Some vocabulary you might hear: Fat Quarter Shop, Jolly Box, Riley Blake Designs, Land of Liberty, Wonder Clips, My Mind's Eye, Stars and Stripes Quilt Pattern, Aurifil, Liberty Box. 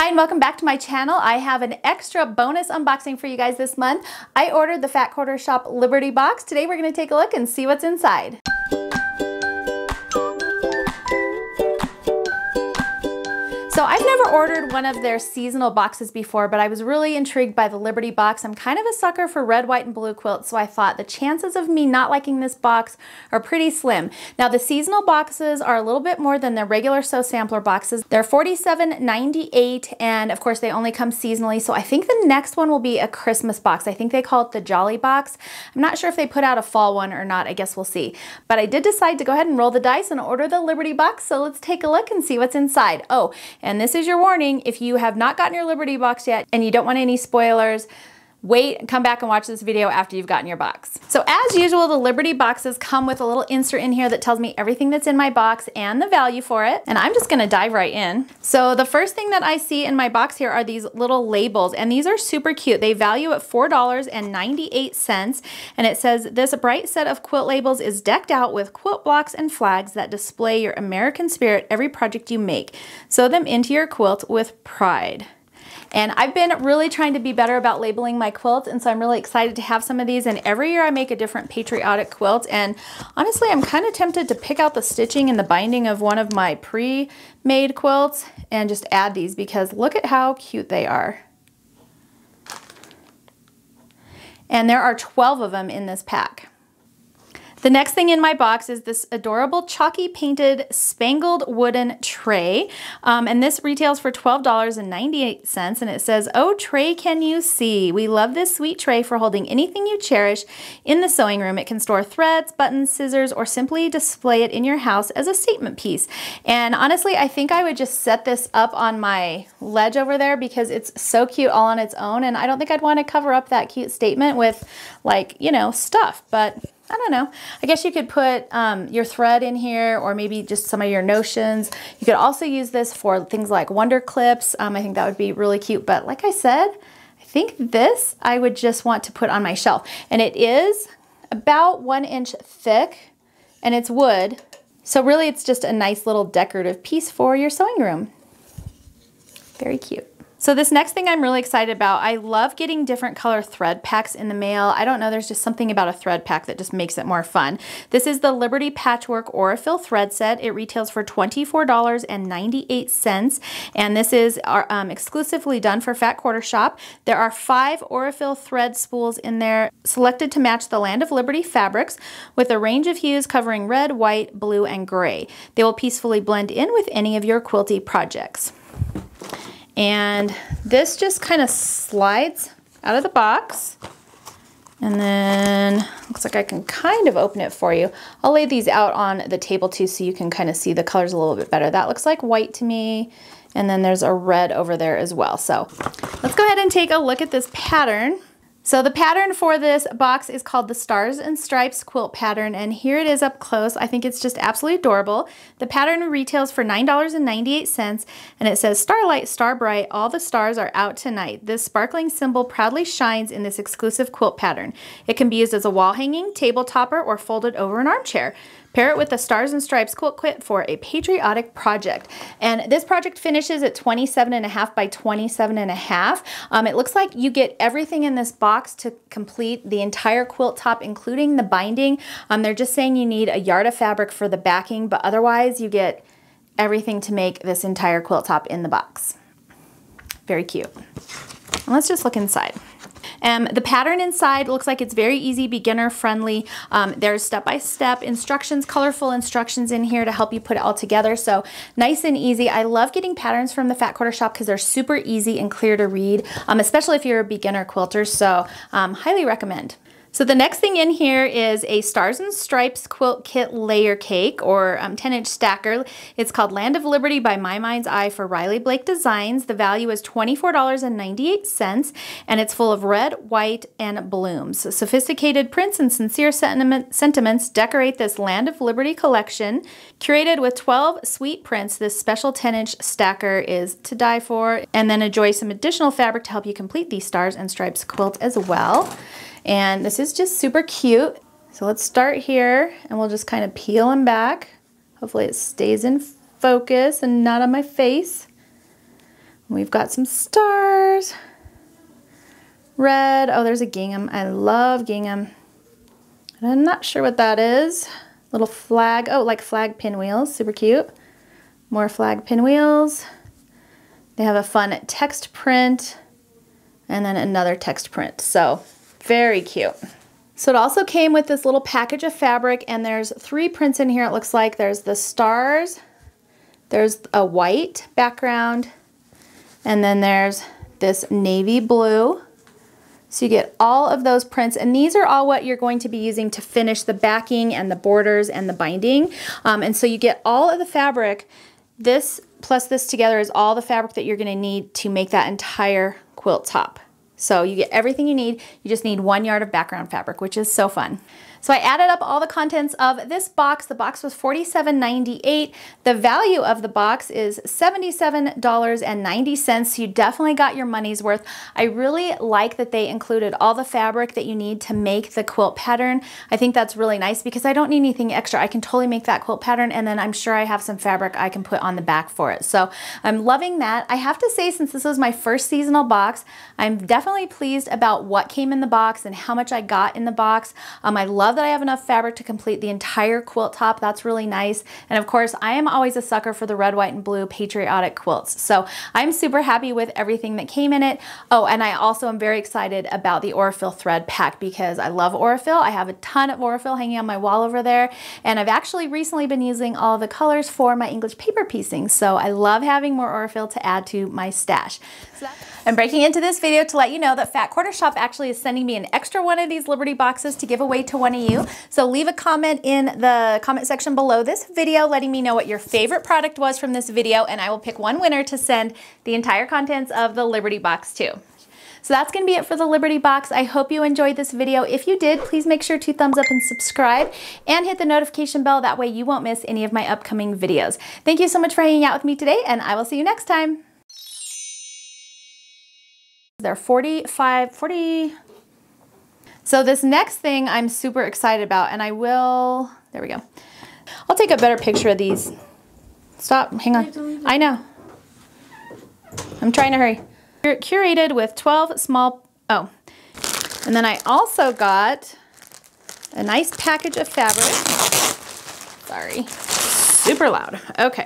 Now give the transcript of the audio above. Hi and welcome back to my channel. I have an extra bonus unboxing for you guys this month. I ordered the Fat Quarter Shop Liberty Box. Today we're going to take a look and see what's inside. So I've never ordered one of their seasonal boxes before, but I was really intrigued by the Liberty Box. I'm kind of a sucker for red, white, and blue quilts, so I thought the chances of me not liking this box are pretty slim. Now the seasonal boxes are a little bit more than the regular sew sampler boxes. They're $47.98, and of course they only come seasonally, so I think the next one will be a Christmas box. I think they call it the Jolly Box. I'm not sure if they put out a fall one or not. I guess we'll see. But I did decide to go ahead and roll the dice and order the Liberty Box, so let's take a look and see what's inside. Oh, and this is your warning, if you have not gotten your Liberty Box yet and you don't want any spoilers, wait, come back and watch this video after you've gotten your box. So as usual, the Liberty boxes come with a little insert in here that tells me everything that's in my box and the value for it. And I'm just gonna dive right in. So the first thing that I see in my box here are these little labels, and these are super cute. They value at $4.98. And it says, this bright set of quilt labels is decked out with quilt blocks and flags that display your American spirit every project you make. Sew them into your quilt with pride. And I've been really trying to be better about labeling my quilts, and so I'm really excited to have some of these, and every year I make a different patriotic quilt, and honestly I'm kind of tempted to pick out the stitching and the binding of one of my pre-made quilts and just add these, because look at how cute they are. And there are 12 of them in this pack. The next thing in my box is this adorable chalky painted spangled wooden tray, and this retails for $12.98, and it says, "Oh tray, can you see? We love this sweet tray for holding anything you cherish in the sewing room. It can store threads, buttons, scissors, or simply display it in your house as a statement piece." And honestly, I think I would just set this up on my ledge over there because it's so cute all on its own, and I don't think I'd want to cover up that cute statement with, like, you know, stuff, but I don't know. I guess you could put your thread in here, or maybe just some of your notions. You could also use this for things like Wonder Clips. I think that would be really cute. But like I said, I think this I would just want to put on my shelf. And it is about 1 inch thick, and it's wood. So really it's just a nice little decorative piece for your sewing room. Very cute. So this next thing I'm really excited about, I love getting different color thread packs in the mail. I don't know, there's just something about a thread pack that just makes it more fun. This is the Liberty Patchwork Aurifil thread set. It retails for $24.98, and this is exclusively done for Fat Quarter Shop. There are 5 Aurifil thread spools in there, selected to match the Land of Liberty fabrics, with a range of hues covering red, white, blue, and gray. They will peacefully blend in with any of your quilty projects. And this just kind of slides out of the box, and then looks like I can kind of open it for you. I'll lay these out on the table too so you can kind of see the colors a little bit better. That looks like white to me, and then there's a red over there as well. So let's go ahead and take a look at this pattern. So the pattern for this box is called the Stars and Stripes Quilt Pattern, and here it is up close. I think it's just absolutely adorable. The pattern retails for $9.98, and it says, "Starlight, star bright, all the stars are out tonight. This sparkling symbol proudly shines in this exclusive quilt pattern. It can be used as a wall hanging, table topper, or folded over an armchair. Pair it with the Stars and Stripes Quilt Kit for a patriotic project." And this project finishes at 27.5 by 27.5. It looks like you get everything in this box to complete the entire quilt top, including the binding. They're just saying you need a yard of fabric for the backing, but otherwise you get everything to make this entire quilt top in the box. Very cute. And let's just look inside. The pattern inside looks like it's very easy, beginner friendly. There's step-by-step instructions, colorful instructions in here to help you put it all together. So nice and easy. I love getting patterns from the Fat Quarter Shop because they're super easy and clear to read, especially if you're a beginner quilter. So highly recommend. So the next thing in here is a Stars and Stripes Quilt Kit Layer Cake, or 10-inch stacker. It's called Land of Liberty by My Mind's Eye for Riley Blake Designs. The value is $24.98, and it's full of red, white, and blooms. Sophisticated prints and sincere sentiments decorate this Land of Liberty collection. Curated with 12 sweet prints, this special 10-inch stacker is to die for. And then enjoy some additional fabric to help you complete the Stars and Stripes quilt as well. And this is just super cute. So let's start here, and we'll just kind of peel them back. Hopefully it stays in focus and not on my face. We've got some stars, red. Oh, there's a gingham. I love gingham. And I'm not sure what that is. Little flag, oh, like flag pinwheels, super cute. More flag pinwheels. They have a fun text print and then another text print, so very cute. So it also came with this little package of fabric, and there's three prints in here, it looks like. There's the stars, there's a white background, and then there's this navy blue. So you get all of those prints, and these are all what you're going to be using to finish the backing and the borders and the binding. And so you get all of the fabric. This plus this together is all the fabric that you're gonna need to make that entire quilt top. So you get everything you need. You just need 1 yard of background fabric, which is so fun. So I added up all the contents of this box. The box was $47.98. The value of the box is $77.90. So you definitely got your money's worth. I really like that they included all the fabric that you need to make the quilt pattern. I think that's really nice because I don't need anything extra. I can totally make that quilt pattern, and then I'm sure I have some fabric I can put on the back for it. So I'm loving that. I have to say, since this was my first seasonal box, I'm definitely pleased about what came in the box and how much I got in the box. I love that I have enough fabric to complete the entire quilt top. That's really nice. And of course, I am always a sucker for the red, white, and blue patriotic quilts. So I'm super happy with everything that came in it. Oh, and I also am very excited about the Aurifil thread pack because I love Aurifil. I have a ton of Aurifil hanging on my wall over there. And I've actually recently been using all the colors for my English paper piecing. So I love having more Aurifil to add to my stash. I'm breaking into this video to let you know that Fat Quarter Shop actually is sending me an extra one of these Liberty boxes to give away to one of you. So leave a comment in the comment section below this video letting me know what your favorite product was from this video, and I will pick one winner to send the entire contents of the Liberty box to. So that's gonna be it for the Liberty box. I hope you enjoyed this video. If you did, please make sure to thumbs up and subscribe and hit the notification bell. That way you won't miss any of my upcoming videos. Thank you so much for hanging out with me today, and I will see you next time. They're 40. So this next thing I'm super excited about, and I will, there we go. I'll take a better picture of these. Stop, hang on. I know. I'm trying to hurry. Curated with 12 small, oh. And then I also got a nice package of fabric. Sorry, super loud, okay.